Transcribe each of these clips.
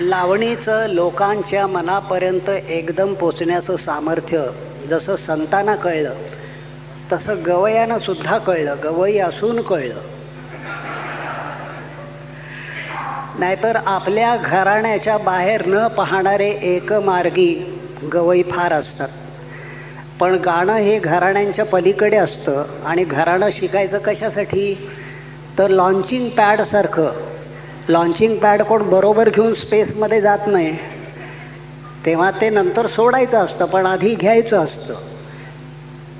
लावणीचं लोकांच्या मनापर्यंत एकदम पोचण्याचं सामर्थ्य जसं संतांना कळलं तसं गवयानं सुद्धा कळलं, गवई असून कळलं. नाहीतर आपल्या घराण्याच्या बाहेर न पाहणारे एकमार्गी गवई फार असतात, पण गाणं हे घराण्यांच्या पलीकडे असतं. आणि घराणं शिकायचं कशासाठी, तर लॉन्चिंग पॅडसारखं. लॉन्चिंग पॅड कोण बरोबर घेऊन स्पेसमध्ये जात नाही, तेव्हा ते नंतर सोडायचं असतं पण आधी घ्यायचं असतं.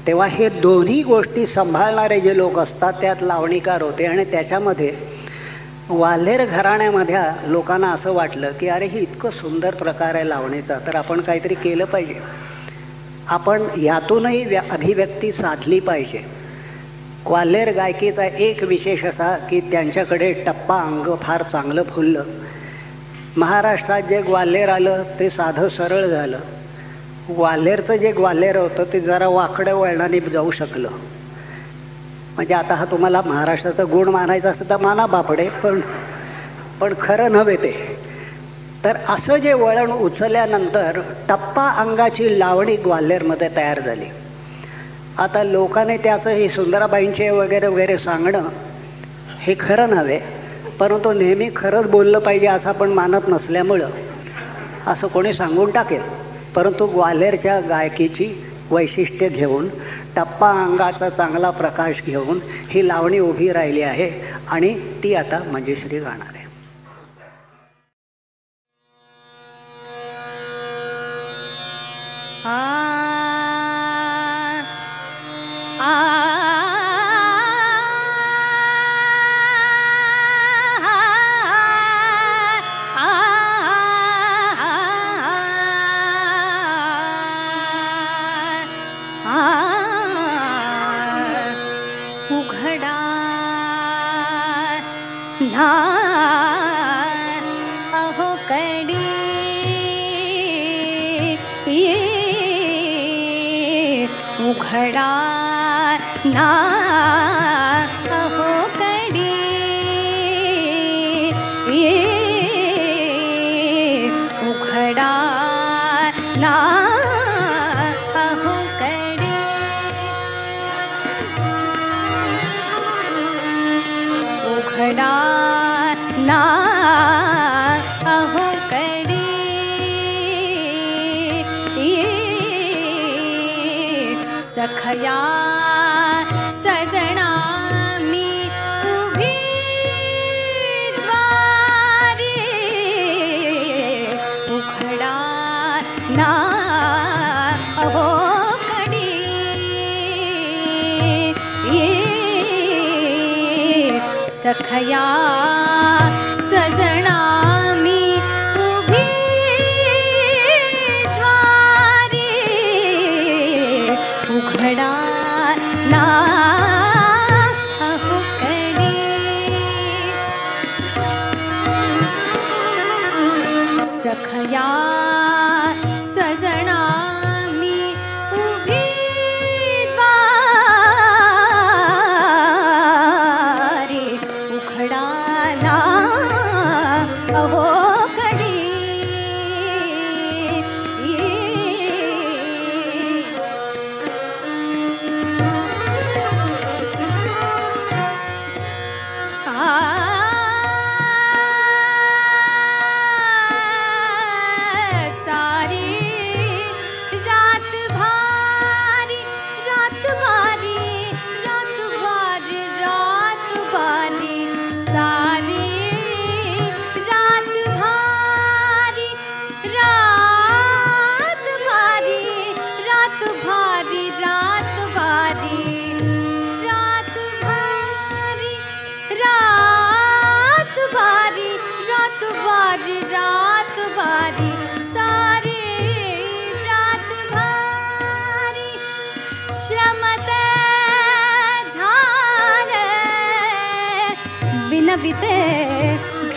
तेव्हा हे दोन्ही गोष्टी सांभाळणारे जे लोक असतात त्यात लावणीकार होते. आणि त्याच्यामध्ये वाल्हेर घराण्यामध्ये लोकांना असं वाटलं की अरे हे इतकं सुंदर प्रकार आहे लावणीचा, तर आपण काहीतरी केलं पाहिजे, आपण ह्यातूनही अभिव्यक्ती साधली पाहिजे. ग्वाल्हेर गायकीचा एक विशेष असा की त्यांच्याकडे टप्पा अंग फार चांगलं फुललं. महाराष्ट्रात जे ग्वाल्हेर आलं ते साधं सरळ झालं, ग्वाल्हेरचं जे ग्वाल्हेर होतं ते जरा वाकडं वळणाने जाऊ शकलं. म्हणजे आता हा तुम्हाला महाराष्ट्राचा गुण मानायचा असेल तर माना बापडे, पण खरं नव्हे ते. तर असं जे वळण उचलल्यानंतर टप्पा अंगाची लावणी ग्वाल्हेरमध्ये तयार झाली. आता लोकांनी त्याचं हे सुंदराबाईंचे वगैरे वगैरे सांगणं हे खरं नव्हे, परंतु नेहमी खरंच बोललं पाहिजे असं आपण मानत नसल्यामुळं असं कोणी सांगून टाकेल. परंतु ग्वाल्हेरच्या गायकीची वैशिष्ट्य घेऊन टप्पा अंगाचा चांगला प्रकाश घेऊन ही लावणी उभी राहिली आहे आणि ती आता मंजुश्री गाणार आहे. सखया सजना मी उभी द्वारी उघडा ना अहो कडी सखया सजना मी उभी घड़ी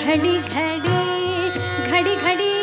घड़ी घड़ी घड़ी